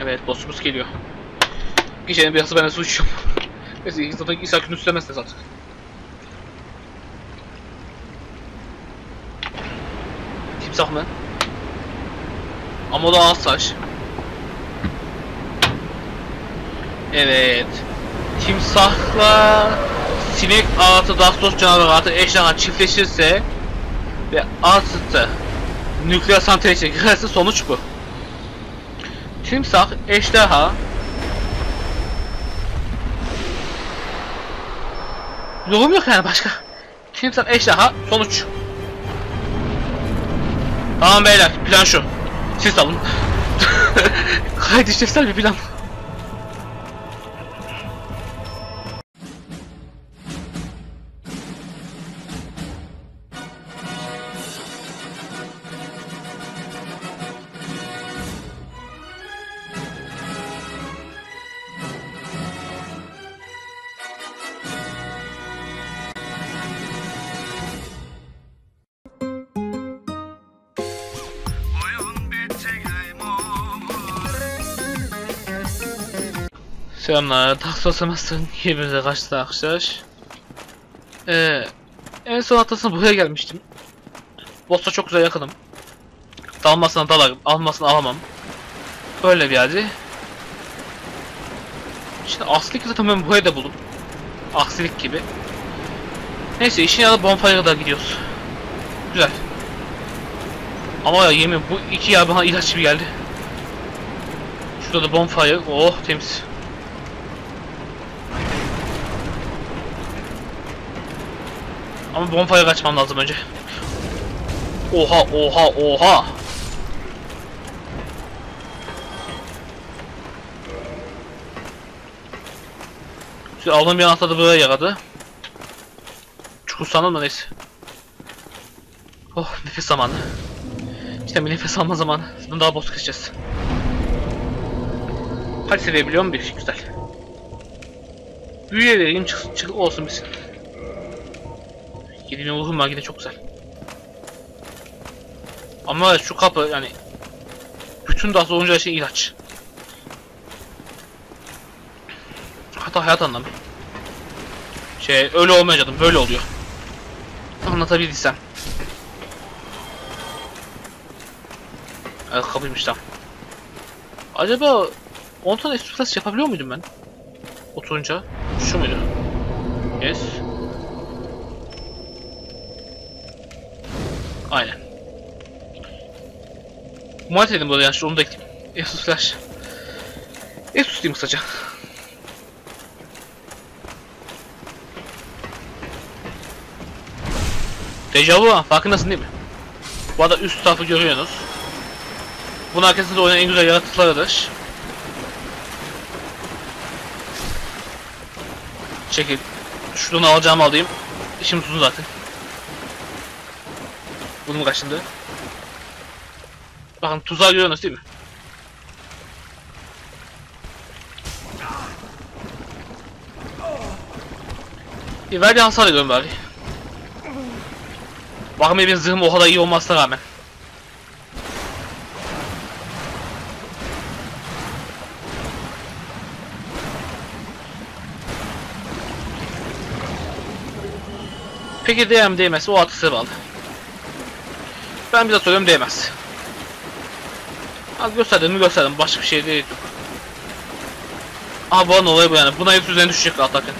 Evet, bossumuz geliyor. Geçelim biraz, ben nasıl uçuyorum. Neyse, zaten İsa günü üstlemezse zaten. Timsah mı? Ama o da ağız taş. Evet. Timsahla sinek artı daktos canavar artı eşyalar çiftleşirse ve artı nükleer santrale girerse sonuç bu. Timsah, ejderha, yorum yok yani başka. Timsah, ejderha, sonuç. Tamam beyler, plan şu. Siz alın. Gayet işlevsel bir plan. Selamlar, Dark Souls'ın yerimize kaçtı arkadaşlar. En son haftasında buraya gelmiştim. Boss'a çok güzel yakınım. Dalmasına dalarım, almasına alamam. Öyle bir yerdi. Şimdi aksilik zaten ben buraya da buldum. Aksilik gibi. Neyse, işin yanında bonfire'a da gidiyoruz. Güzel. Ama ya yemin, bu iki yer bana ilaç gibi geldi. Şurada da bonfire, oh temiz. Ama bonfire kaçmam lazım önce. Oha oha oha. Şimdi avlam bir anahtarı buraya yaradı. Çukur sandım da neyse. Oh, nefes zamanı. İşte bir nefes alma zamanı. Şimdi daha boss geçeceğiz. Kaç seviye biliyor musun? Bir güzel. Büyüye vereyim, çık olsun bizim. 7'nin ruhum var, yine çok güzel. Ama şu kapı yani bütün daha olunca şey ilaç. Hatta hayat anlamı. Şey öyle olmayacaktım, böyle oluyor. Anlatabildiysem. Evet, kapıymış tam. Acaba 10 tane sürpriz yapabiliyor muydum ben? Oturunca şu muydu? Yes. Aynen. Muhalet edin burada yanlış, onu da ekleyeyim. Esus flash. Esus diyeyim kısaca. Dejavu ha, farkındasın değil mi? Bu arada üst tarafı görüyorsunuz. Bunun arkasında oynayan en güzel yaratıklarıdır. Çekil. Şuradan alacağımı alayım. İşim uzun zaten. Bunu mu kaçındı? Bakın tuzağı görüyorsunuz değil mi? Bir verdiği hasar ediyorum bari. Bakın benim zırhım o kadar iyi olmasına rağmen. Peki değer mi değmezse o atısı bağlı. Ben bize soruyorum, değmez. Az gösterdim mi gösterdim, başka bir şey değil. Aha, bu an olayı bu yani, buna hepsi üzerine düşecek atarken.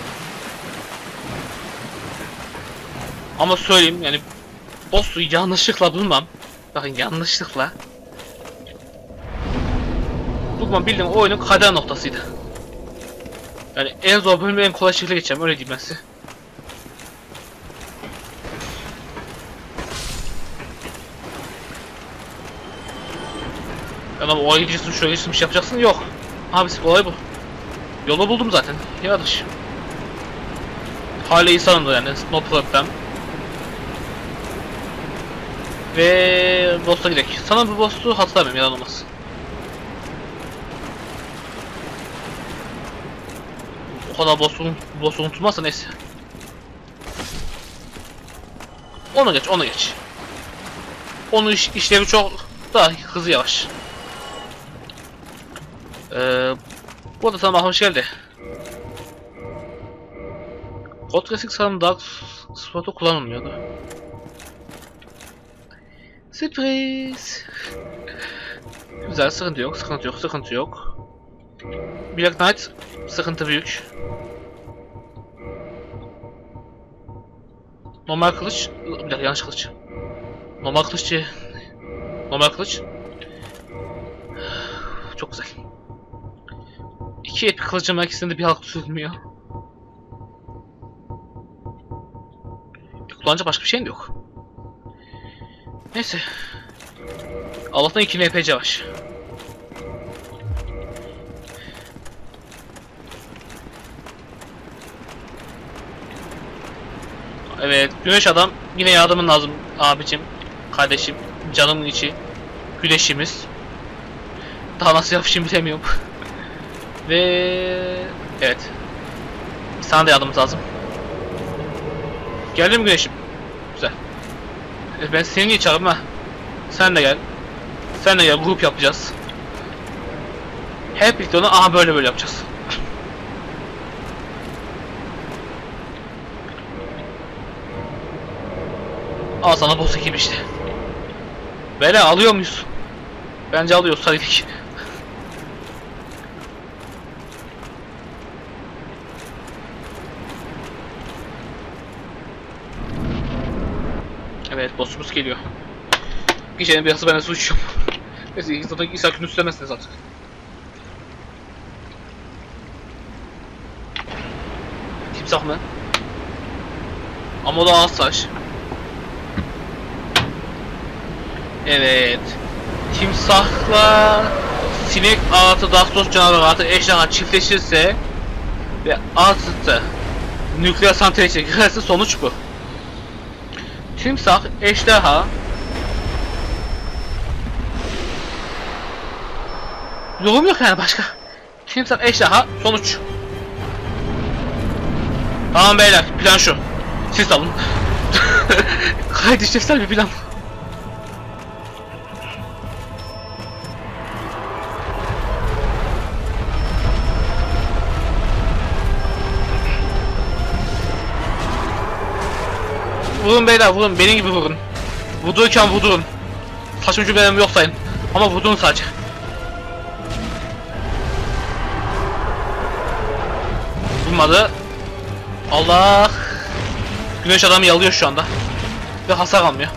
Ama söyleyeyim yani, boss'u yanlışlıkla bulmam. Bakın yanlışlıkla bulmam, bildiğim oyunun kader noktasıydı. Yani en zor bölümü en kolay şekilde geçeceğim, öyle diyeyim ben size. Adam oraya gideceksin, şöyle gideceksin, bir şey yapacaksın, yok. Abisi kolay bu. Yolu buldum zaten. Yarış. Hala iyi sanırım yani. No problem. Ve boss'a gidelim. Sanırım bu boss'u hatırlamıyorum, yalan olmaz. O kadar boss'u unutulmazsa neyse. Onu geç, onu geç. Onun işlevi çok daha hızlı, yavaş. Bu arada sana hoş geldi. Code Classic sanırım Dark Spot'u kullanılmıyordu. Sürpriz. Güzel, sıkıntı yok, sıkıntı yok, sıkıntı yok. Black Knight sıkıntı büyük. Normal kılıç, bir dakika yanlış kılıç. Normal kılıç diye. Normal kılıç. Çok güzel. İki epik kılıcım ikisinde bir halk sürülmüyor. Kullanacak başka bir şeyim de yok. Neyse. Allah'tan 2 NPC var. Evet, güneş adam yine yardımın lazım abicim, kardeşim, canımın içi, güneşimiz. Daha nasıl yapışım bilemiyorum. Ve evet, sana da yardımımız lazım. Geldin mi güneşim? Güzel. Ben seni niye çağırırım ha? Sen de gel. Sen de gel, grup yapacağız. Hep birlikte onu aha böyle böyle yapacağız. Al sana boss ekibi işte. Böyle alıyor muyuz? Bence alıyoruz, hadi gidelim. Evet, bossumuz geliyor. Gecenin bir yası ben de su içiyorum. Neyse, ilk saat günü üstlemezsiniz artık. Timsah mı? Ama o da ağız taş. Evet. Timsahla sinek ağatı, dastos canavar ağatı, eşyalar çiftleşirse ve ağaçta nükleer santrale çekilirse sonuç bu. Timsah, eşyalar yorum yok yani başka. Timsah, eşyalar sonuç. Tamam beyler, plan şu. Siz savun. Gayet işlevsel bir plan. Vurun beyler, vurun, benim gibi vurun. Vurdurken vurdurun. Saçma cümlelerim yok sayın. Ama vurdurun sadece. Vurmadı. Allah. Güneş adamı yalıyor şu anda. Ve hasar almıyor.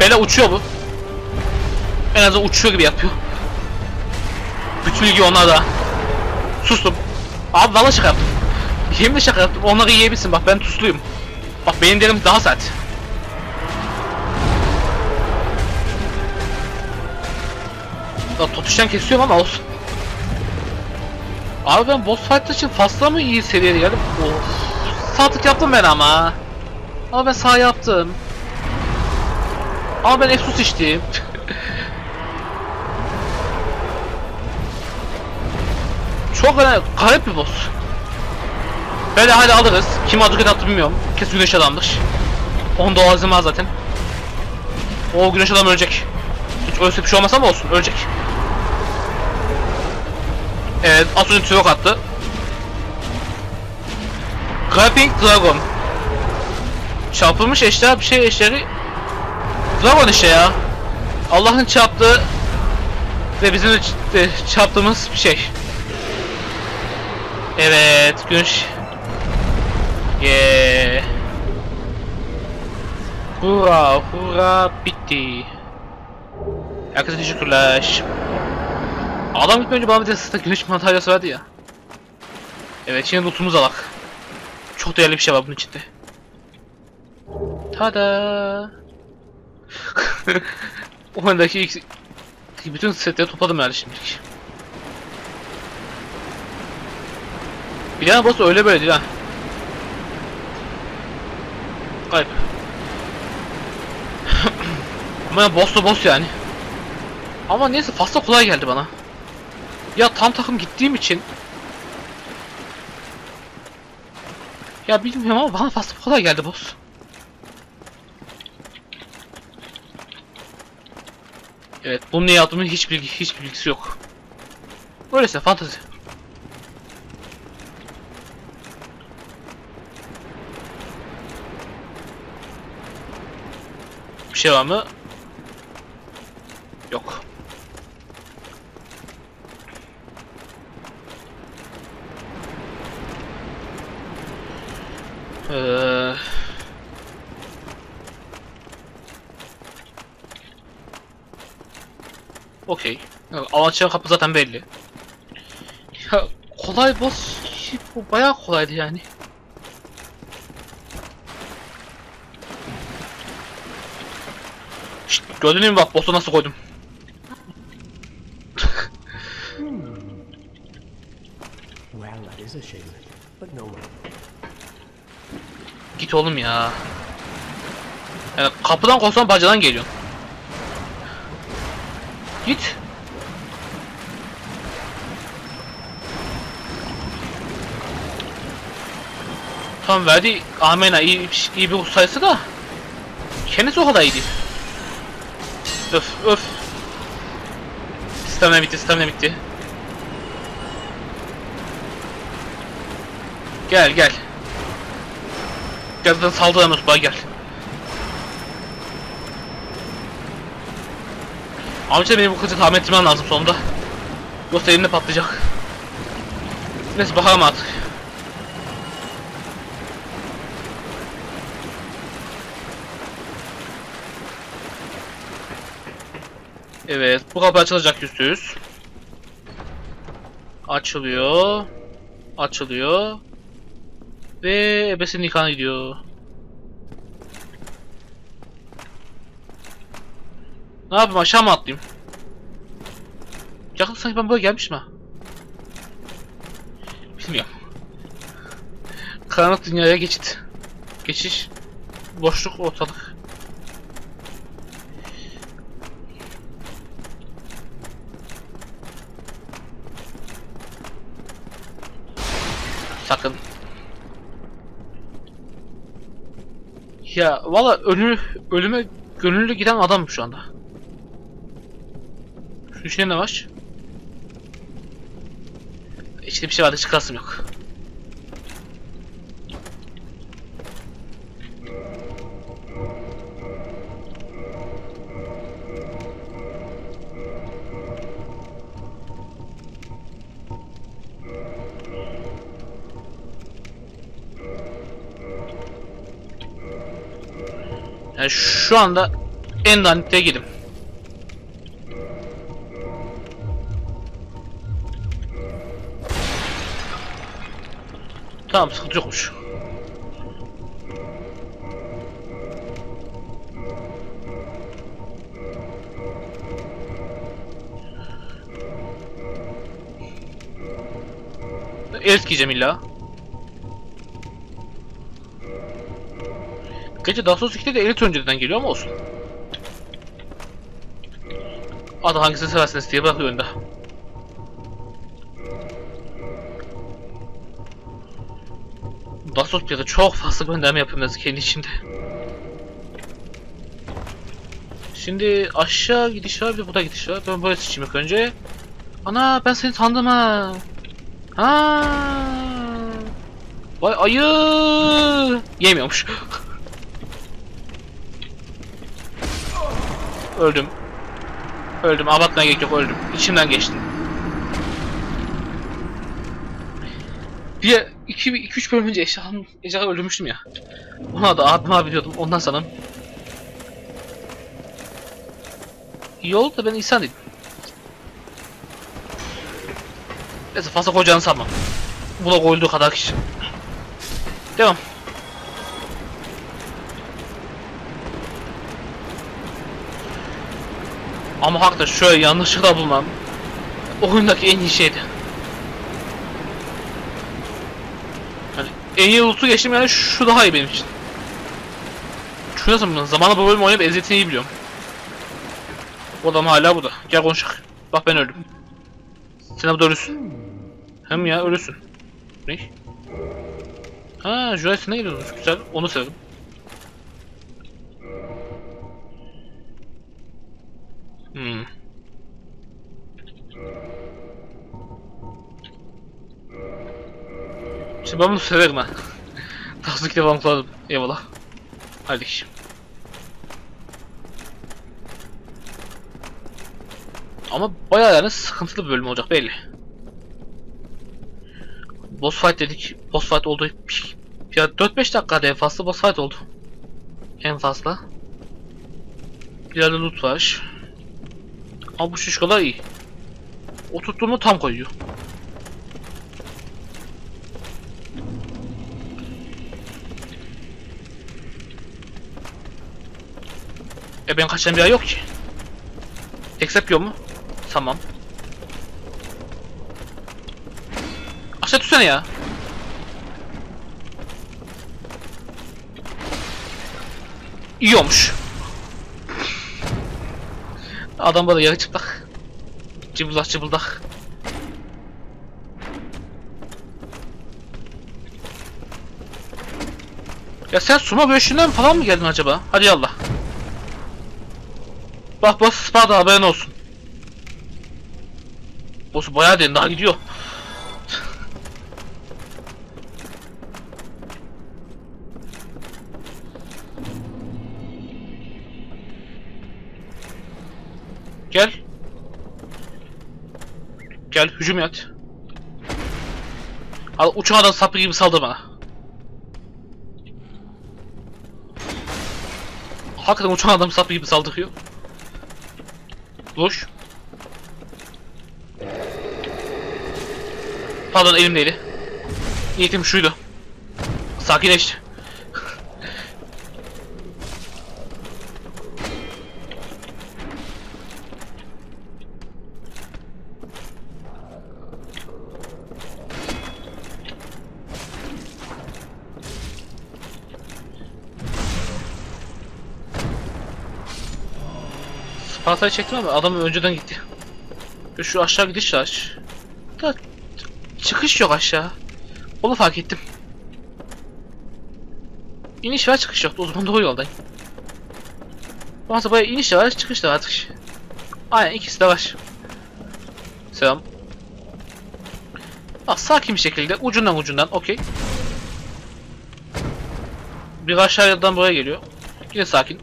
Beyler uçuyor bu. En azından uçuyor gibi yapıyor. Bütün ilgi ona da. Sustum. Abi valla şaka yaptım. Yeminle şaka yaptım. Onları yiyebilsin. Bak ben tusluyum. Bak benim derim daha sert. Ya tutuştan kesiyorum ama olsun. Abi ben boss fight için fazla mı iyi seviyede geldim? Of. Sağ tık yaptım ben ama. Ama ben sağ yaptım. Ama ben Exus içtim. Çok önemli, garip bir boss. Böyle hala alırız. Kim adreket attı bilmiyorum. Kesin güneş adamdır. Onda o azim var zaten. O güneş adam ölecek. Hiç ölse bir şey olmasa mı olsun? Ölecek. Evet, az önce tüyok attı. Grappling Dragon. Çarpılmış eşler, bir şey eşleri. Dragon işte ya. Allah'ın çarptığı ve bizim de çarptığımız bir şey. Evet, güneş. Yeee. Hurra, hurra, bitti. Herkese teşekkürler. Adam gitmeden önce bana bir de sırtta güneş madalyası verdi ya. Evet, şimdi lootumuz alak. Çok değerli bir şey var bunun içinde. Tada. O andaki ilk bütün setleri topladım herhalde şimdilik. Bir yana boss öyle böyle değil ha. Kayıp. Ama boss da boss yani. Ama neyse fazla kolay geldi bana. Ya tam takım gittiğim için. Ya bilmiyorum ama bana fazla kolay geldi boss. Evet, bunun niye yaptığımın hiç bilgisi yok. Böylese fantezi. Bir şey var mı? Yok. Okey. Alaçağı kapı zaten belli. Ya kolay boss. Bu bayağı kolaydı yani. Şşt, gördün mü bak boss'u nasıl koydum. Git oğlum ya. Yani kapıdan korsan bacadan geliyorsun. Git. Tam verdi. Amena iyi bir ustaysa da kendisi o kadar iyi değil. Öf öf. Stamina bitti, stamina bitti. Gel gel. Gazdan saldıramız bana gel. Amca benim bu kızı tahmin ettirmen lazım sonunda. Yoksa elimde patlayacak. Neyse bakalım artık. Evet bu kapı açılacak %100. Açılıyor. Açılıyor. Ve ebesinin nikahına gidiyor. Ne yapayım aşağı mı atlayayım? Yakın sanki ben böyle gelmiştim ha. Bilmiyorum. Karanlık dünyaya geçit. Geçiş. Boşluk ortalık. Sakın. Ya valla ölüme gönüllü giden adam şu anda. Şu içine ne var? İçinde bir şey vardı, çıkarsım yok. Yani şu anda en danitliğe gidim. Tamam sıkıntı yokmuş. Elit giyeceğim illa. Gece Dark Souls 2'de de elit önceden geliyor ama olsun. Adı hangisini seversiniz diye bırakıyor önde. Dark Souls 1'de çok fazla gönderme yapıyorum da kendi içimde. Şimdi aşağı gidiş var, bir de burada gidiş var. Ben böyle seçeyim ilk önce. Ana ben seni tanıdım ha. Ha. Vay ayı. Yemiyormuş. Öldüm. Öldüm. Abartmaya gerek yok, öldüm. İçimden geçtim. Bir 2-3 bölüm önce eşyalarla öldürmüştüm ya. Ona da abim abi diyordum. Ondan sanırım. İyi oldu da ben insan değilim. Neyse fazla kocanı sanmam. Buna koyulduğu kadar kişi. Devam. Ama hakikaten şöyle yanlışlıkla bulmam. Oyundaki en iyi şeydi. Yani en iyi loot'u geçtim yani şu daha iyi benim için. Şu nasıl zamanla bu bölümü oynayıp eziyetini iyi biliyorum. Bu adam hala burada. Gel konuşak. Bak ben öldüm. Sen burada ölürsün. Hem ya ölürsün. Ne? Ha, Jurassic'e gidiyoruz. Güzel. Onu sevdim. Hmm. İşte ben bunu severim ha. Tasdik devam kılarım. Eyvallah. Haydi kişim. Ama bayağı yani sıkıntılı bir bölüm olacak belli. Boss fight dedik. Boss fight oldu. Ya 4-5 dakikada en fazla boss fight oldu. En fazla. Bir yerde loot var. Ama bu şişkolar iyi. Oturttuğumu tam koyuyor. E ben kaçan bir yer yok ki. Accept yok mu? Tamam. Aşağı düşsene ya. İyi olmuş. Adam bana yarı çıplak. Cıbıldak cıbıldak. Ya sen Suma bölüşünden falan mı geldin acaba? Hadi yallah. Bak boss spada haberin olsun. Boss bayağı derin daha gidiyor. Gel. Gel hücum et. Al uçan adam sapı gibi saldır bana. Hakikaten uçan adam sapı gibi saldırıyor. Loş. Pardon elimdeydi. Niyetim şuydu. Sakinleşti. Hatayı çektim ama adam önceden gitti. Şu aşağı gidiş var. Da çıkış yok aşağı. Onu fark ettim. İniş var çıkış yoktu. O zaman doğru yoldayım. Bana bayağı iniş de var çıkış da var artık. Aynen ikisi de var. Selam. Bak sakin bir şekilde ucundan ucundan okey. Bir aşağıdan buraya geliyor. Yine sakin.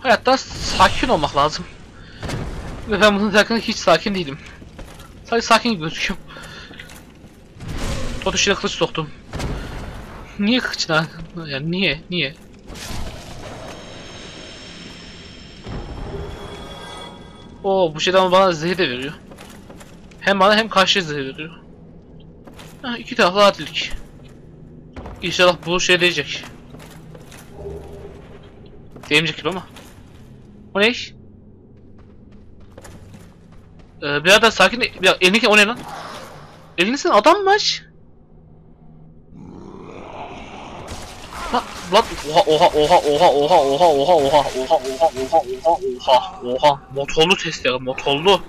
Hayatta sakin olmak lazım. Ve ben bunun hakkında hiç sakin değilim. Sadece sakin gözüküyorum. Tot işine kılıç soktum. Niye kılıçına? Yani niye? Niye? Oo bu şeyden bana zehir de veriyor. Hem bana hem karşıya zehir veriyor. Ha, iki taraflı adilik. İnşallah bu şey değecek. Değmeyecek gibi ama. O ne? Biraz daha sakin. Ya elindeki o ne lan? Elinizin adam var. Lan lan oha motorlu testleri motorlu.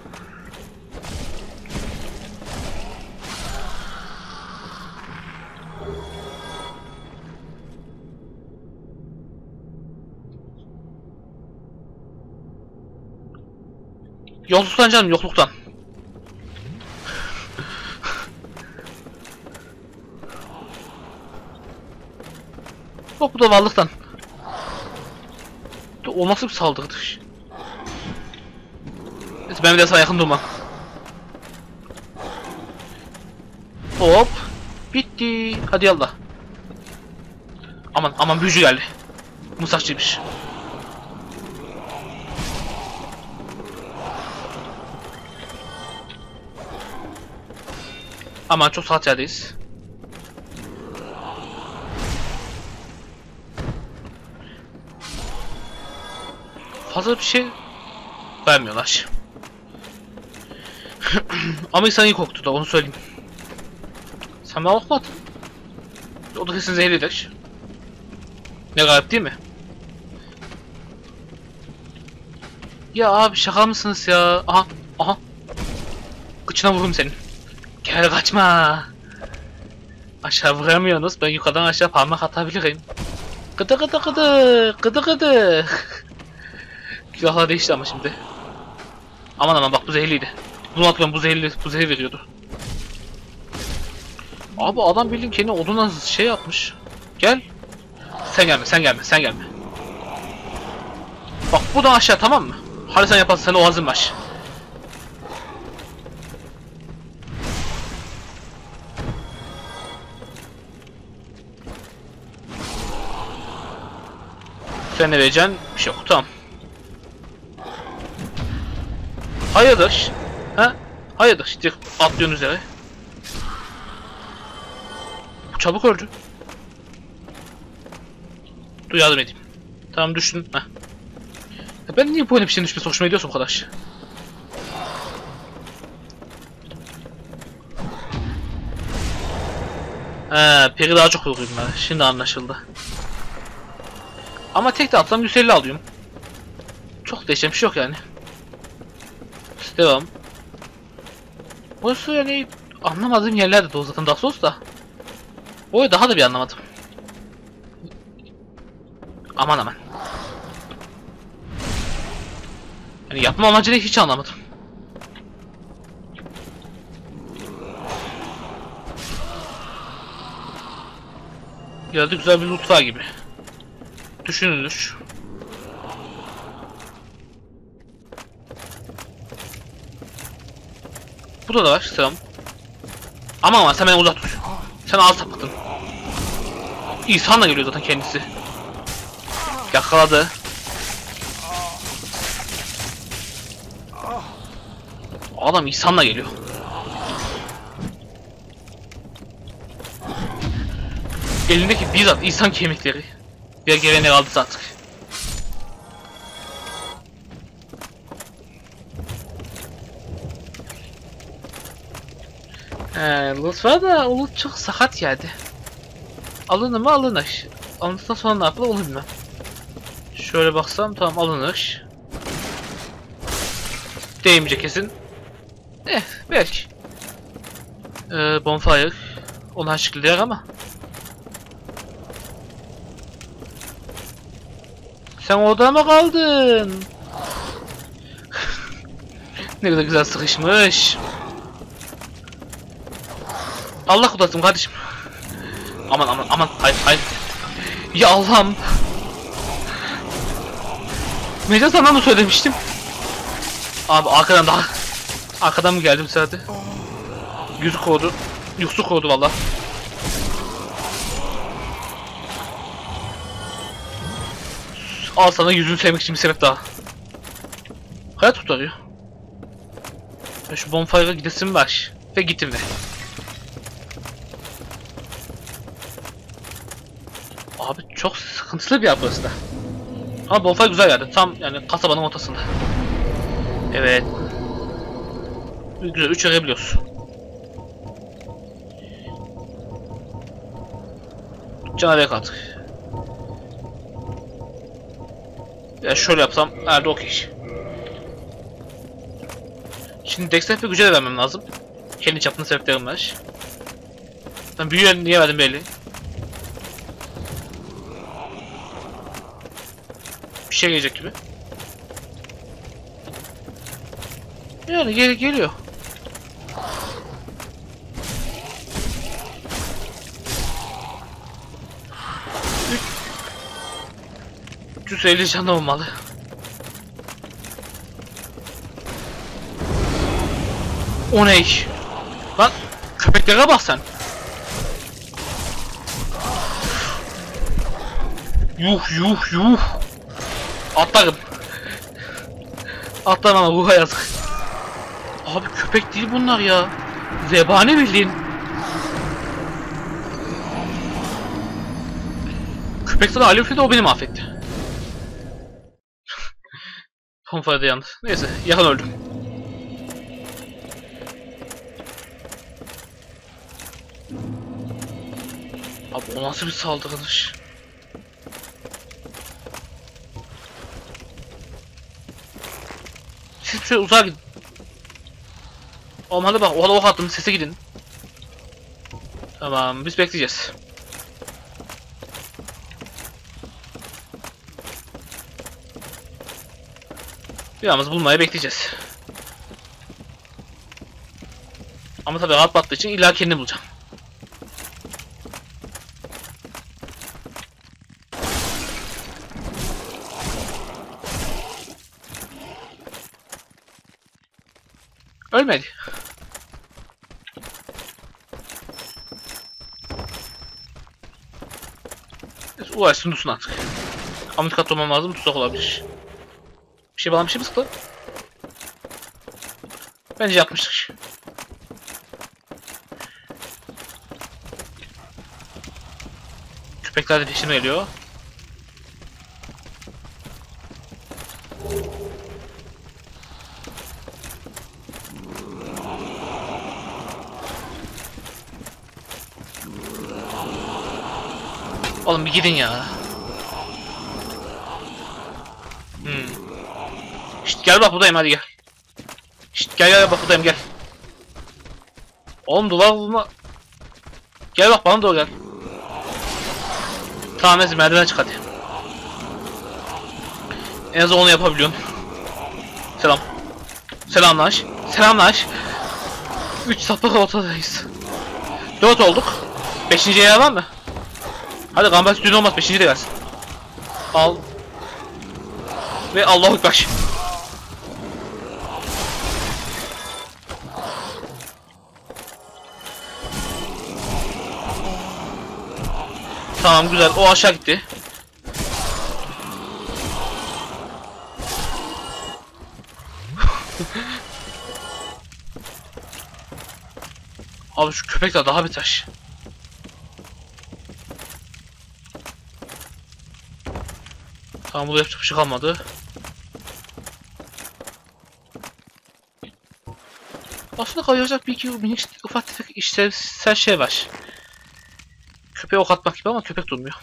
Yokluktan canım yokluktan. Yok bu da varlıktan. O nasıl bir saldırıdır? Ben bir de sana yakın durmam. Hop. Bitti. Hadi yallah. Aman aman büyücü geldi. Musakçıymış. Aman çok saat yerdeyiz. Fazla bir şey vermiyorlar. Ama insan iyi korktu da onu söyleyeyim. Sen bana korkmadın. O da kesin zehirlidir. Ne garip değil mi? Ya abi şaka mısınız ya? Aha aha. Kıçına vururum senin. Gel kaçma. Aşağı vuramıyorsunuz. Ben yukarıdan aşağı parmak atabilirim. Kıtı kıtı kıtı. Kıtı kıtı. Silahlar değişti ama şimdi. Aman aman bak bu zehirliydi. Bunu atıyorum, bu zehirli, bu zehir veriyordu. Abi adam bildiğin kendi odundan şey yapmış. Gel. Sen gelme, sen gelme, sen gelme. Bak bu da aşağı, tamam mı? Hadi sen yaparsın, sen o hazır baş. Sen ne vereceksin? Bir şey yok, tamam. Hayırdır? Ha? Hayırdır? Direkt atlıyorsun üzere. Çabuk öldü. Dur yardım edeyim. Tamam düştün. Heh. Ben niye böyle bir şeyin düşmesi hoşuma gidiyorsun o kadar? Peri daha çok vuruyordum ben. Şimdi anlaşıldı. Ama tek de atlam 150 alıyorum. Çok değişen bir şey yok yani. Devam. Oysa yani anlamadığım yerlerde de o zaten daha sos da. Oy daha da bir anlamadım. Aman aman. Yani yapma amacını hiç anlamadım. Geldi güzel bir loot var gibi. Düşünülür. Bu da var tamam. Aman aman sen beni uzak tut. Sen al sapıktın. İnsanla geliyor zaten kendisi. Yakaladı. Adam insanla geliyor. Elindeki bizzat insan kemikleri. Bir gelene aldı sattık. Lütfen da olur çok sakat yani. Alınır mı alınır. Alındıktan sonra ne yapılır onu bilmem. Şöyle baksam tamam alınır. Değmeyecek kesin. Belki. Bonfire. Onu şekilde yer ama. Sen orada mı kaldın? Ne kadar güzel sıkışmış. Allah kurtarsın kardeşim. Aman aman aman. Hayır hayır. Ya Allah'ım. Mecnun sana mı söylemiştim? Abi arkadan daha. Arkadan mı geldim zaten? Yüzü korudu. Yüksü korudu valla. Al sana yüzünü sevmek için bir sebep daha. Hayat kurtarıyor. Ya şu bonfire'a gidesim var. Ve gittim de. Abi çok sıkıntılı bir yer burası da. Ama bonfire güzel geldi. Tam yani kasabanın ortasında. Evet. Güzel 3 arayabiliyoruz. Canavar kaldık. Ya şöyle yapsam herhalde okey. Şimdi Dexter'e bir güce de vermem lazım. Kendi çapına sebeplerim var. Ben büyüğü niye verdim belli. Bir şey gelecek gibi. Yani geliyor. Sürekli can olmalı. O ne iş? Lan köpeklere bak sen. Yuh yuh yuh. Atlarım. Atlar ama ruha yazık. Abi köpek değil bunlar ya. Zebani bildiğin. Köpek sana alev üfledi, o beni mahvetti. Konfayda yandı. Neyse yakın öldüm. Abi o nasıl bir saldırış? Siz şöyle uzağa gidin. Oğlum hadi bak o attım sese gidin. Tamam biz bekleyeceğiz. Yalnız bulmayı bekleyeceğiz. Ama tabii rahat battığı için illa kendini bulacağım. Ölmedi. Uğraşsın dursun artık. Ama dikkatli olmam lazım, tuzak olabilir. Bir şey bana bir şey mi sıktı? Bence yapmıştık. Köpekler de peşime geliyor. Oğlum bir gidin ya. Şşt gel bak buradayım, hadi gel. Şşt gel bak buradayım, gel. Oğlum dolar bulma. Gel bak bana doğru gel. Tamam neyse, merdiven çık hadi. En azından onu yapabiliyorsun. Selam. Selamlaş. Selamlaş. 3 sapık ortadayız. 4 olduk. 5.'ye yer var mı? Hadi gambaz düğün olmaz, 5. de gelsin. Al. Ve Allahu Ekber. Tamam güzel, o aşağı gitti. Abi şu köpekler daha bir taş. Tamam, burada yapacak bir şey kalmadı. Aslında kalacak bir iki minik ufak tefek işlevsel şey var. Köpeğe ok atmak gibi ama köpek durmuyor.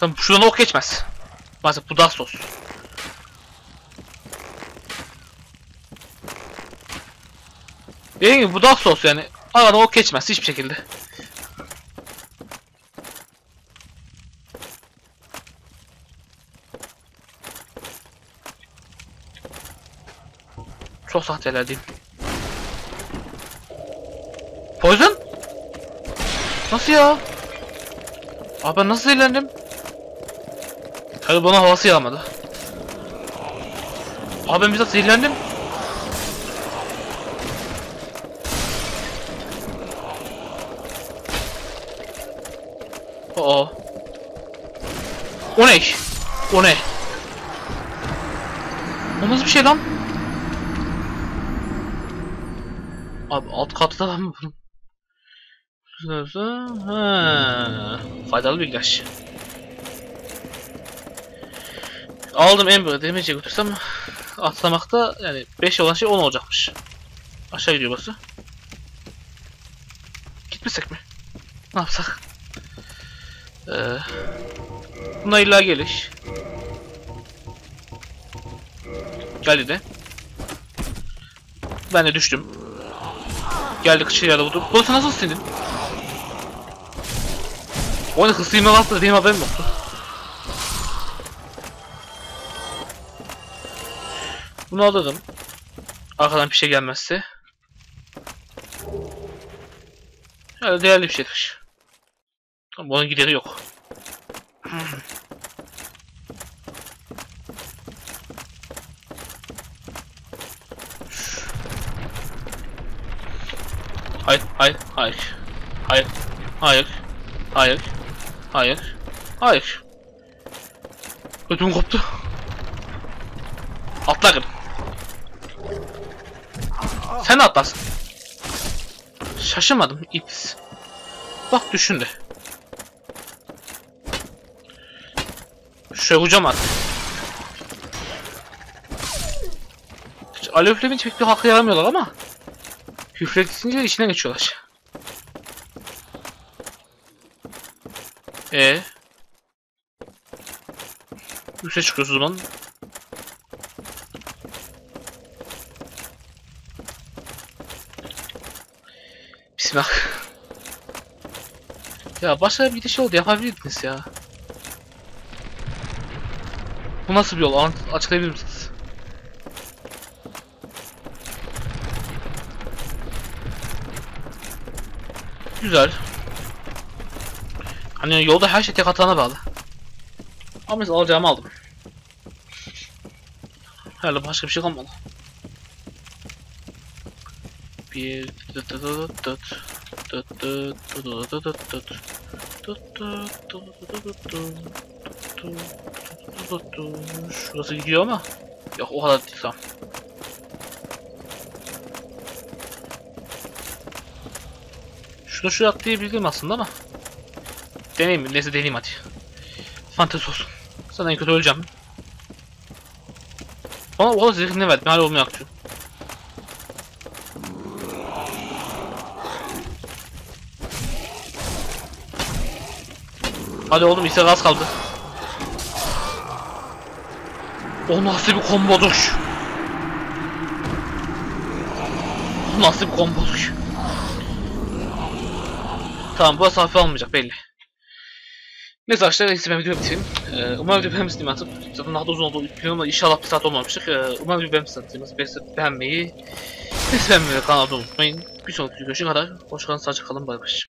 Tamam, şuradan ok geçmez. Maalesef bu daha sos. Dediğim gibi bu Dark Souls yani, arada ok geçmez hiçbir şekilde. Çok sahteler diyeyim. Poison? Nasıl ya? Abi ben nasıl eğlendim? Tabii bana havası yağmadı. Abi ben bizzat zehirlendim. Oo. O ne? O ne? O nasıl bir şey lan? Abi alt katta ben mi bunu? Faydalı bir ilaç. Aldım Ember'ı, demirciye götürsem atlamakta yani 5 olan şey 10 olacakmış. Aşağı gidiyor burası. Gitmesek mi? Ne yapsak? Buna illa geliş. Geldi de. Ben de düştüm. Geldi kışı yerde buldum. Burası nasıl sildin? O ne hırsıyma bastı dediğim haberim yoktu. Bunu alırım. Arkadan bir şey gelmezse. Yani değerli bir şeydir. Tamam, bunun gideri yok. Hayır. Ödüm koptu. Atlarım. Sen atlarsın. Şaşırmadım iblis. Bak düşündü. Şöyle hocam at. Alev flaminç pek bir hakkı yaramıyorlar ama hüfletsince içine geçiyorlar. Yükse çıkıyorsunuz lan. Bismillah. Ya başka bir şey oldu, yapabilirdiniz ya. Bu nasıl bir yol? Açıklayabilir misiniz? Güzel. Hani yolda her şey tek hatana bağlı. Ama mesela alacağımı aldım. Herhalde başka bir şey kalmadı. Bir şurası gidiyor ama yok o kadar değil tam. Şunu şuraya atlayabildim aslında ama deneyim mi? Neyse deneyim hadi. Fantezi olsun. Sana en kötü öleceğim. Bana o kadar zevkini verdim. Hala olmuyor akçı. Hadi oğlum işte gaz kaldı. O nasıl bir kombodur? O nasıl bir kombodur? Tamam bu mesafe almayacak belli. Neyse arkadaşlar ben videoyu bitireyim. Umarım videoyu beğenmişsinizdir artık. Zaten daha da uzun olduğu düşünüyorum ama inşallah bir saat olmamıştık. Umarım videoyu beğenmişsinizdir. Beğenmeyi, beğenmeyi ve kanala abone olmayı unutmayın. Bir sonraki görüşe kadar hoşçakalın, sağlıcakla kalın, bay bay.